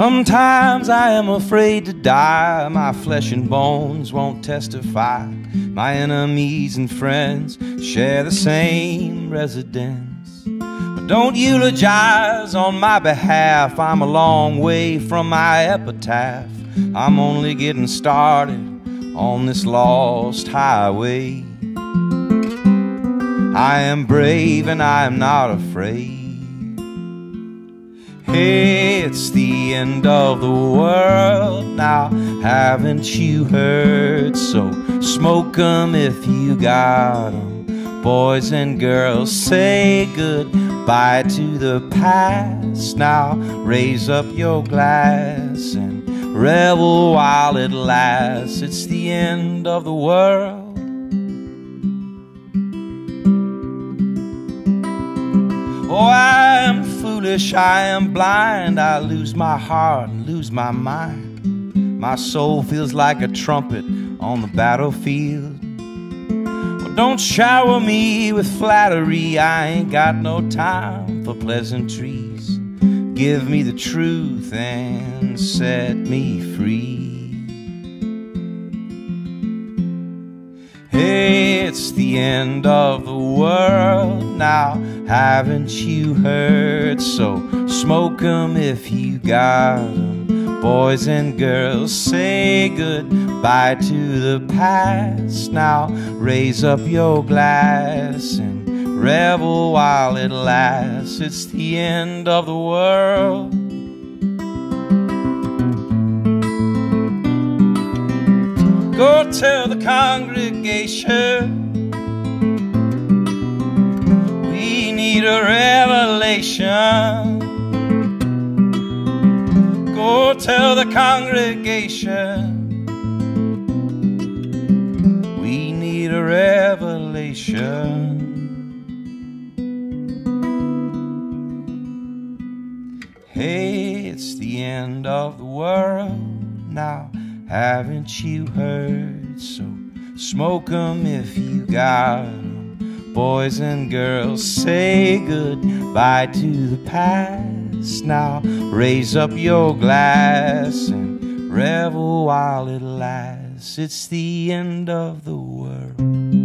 Sometimes I am afraid to die. My flesh and bones won't testify. My enemies and friends share the same residence. But don't eulogize on my behalf. I'm a long way from my epitaph. I'm only getting started on this lost highway. I am brave and I am not afraid. Hey, it's the end of the world now. Haven't you heard? So smoke 'em if you got 'em. Boys and girls, say goodbye to the past now. Raise up your glass and revel while it lasts. It's the end of the world. Oh, I am foolish, I am blind. I lose my heart and lose my mind. My soul feels like a trumpet on the battlefield. Well, don't shower me with flattery. I ain't got no time for pleasantries. Give me the truth and set me free. Hey, it's the end of the world now. Haven't you heard? So smoke 'em if you got 'em. Boys and girls, say goodbye to the past now. Raise up your glass and revel while it lasts. It's the end of the world. Go tell the congregation a revelation. Go tell the congregation we need a revelation. Hey, it's the end of the world now. Haven't you heard? So smoke 'em if you got 'em. Boys and girls, say goodbye to the past now. Raise up your glass and revel while it lasts. It's the end of the world.